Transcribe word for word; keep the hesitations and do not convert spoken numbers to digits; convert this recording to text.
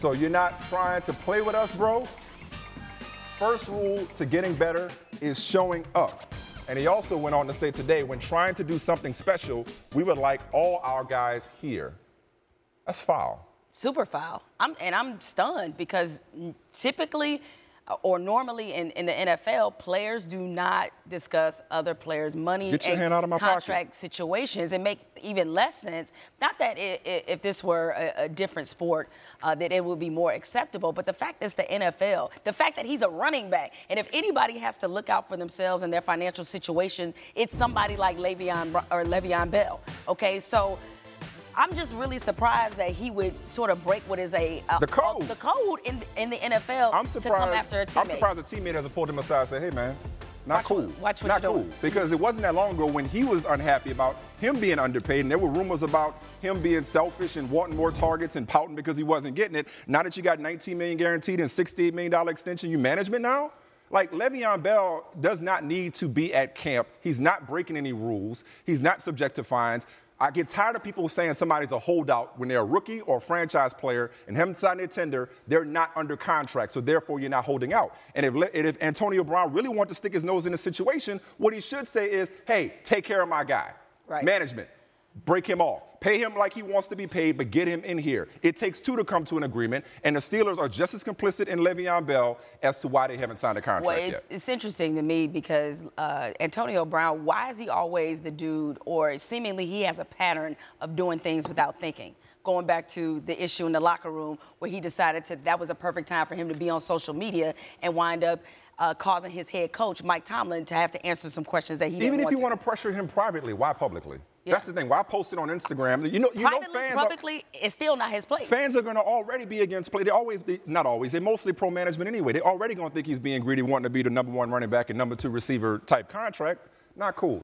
So you're not trying to play with us, bro. First rule to getting better is showing up. And he also went on to say today, when trying to do something special, we would like all our guys here. That's foul. Super foul. I'm, and I'm stunned because typically or normally in, in the N F L, players do not discuss other players' money Get your and hand out of my contract pocket. Situations. It makes even less sense. Not that it, it, if this were a, a different sport, uh, that it would be more acceptable, but the fact that it's the N F L, the fact that he's a running back, and if anybody has to look out for themselves and their financial situation, it's somebody like Le'Veon or Le'Veon Bell, okay? So I'm just really surprised that he would sort of break what is a uh, the code, uh, the code in in the N F L. I'm surprised. To come after a teammate. I'm surprised a teammate hasn't pulled him aside and said, "Hey, man, not watch cool, what, watch what not you're cool." Doing. Because it wasn't that long ago when he was unhappy about him being underpaid, and there were rumors about him being selfish and wanting more targets and pouting because he wasn't getting it. Now that you got nineteen million dollars guaranteed and sixty-eight million dollars extension, you management now. Like, Le'Veon Bell does not need to be at camp. He's not breaking any rules. He's not subject to fines. I get tired of people saying somebody's a holdout when they're a rookie or a franchise player and haven't signed their tender, they're not under contract, so therefore you're not holding out. And if, if Antonio Brown really wanted to stick his nose in the situation, what he should say is, hey, take care of my guy. Right. Management, break him off. Pay him like he wants to be paid, but get him in here. It takes two to come to an agreement, and the Steelers are just as complicit in Le'Veon Bell as to why they haven't signed a contract well, it's, yet. It's interesting to me because uh, Antonio Brown, why is he always the dude, or seemingly he has a pattern of doing things without thinking? Going back to the issue in the locker room where he decided to, that was a perfect time for him to be on social media and wind up uh, causing his head coach, Mike Tomlin, to have to answer some questions that he didn't want to. Even if you want to pressure him privately, why publicly? Yeah. That's the thing. Why well, I posted on Instagram. You know, you Privately, know fans publicly, are, it's still not his place. Fans are going to already be against play. They always, they, not always, they're mostly pro-management anyway. They're already going to think he's being greedy, wanting to be the number one running back and number two receiver type contract. Not cool.